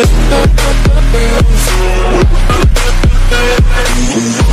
with the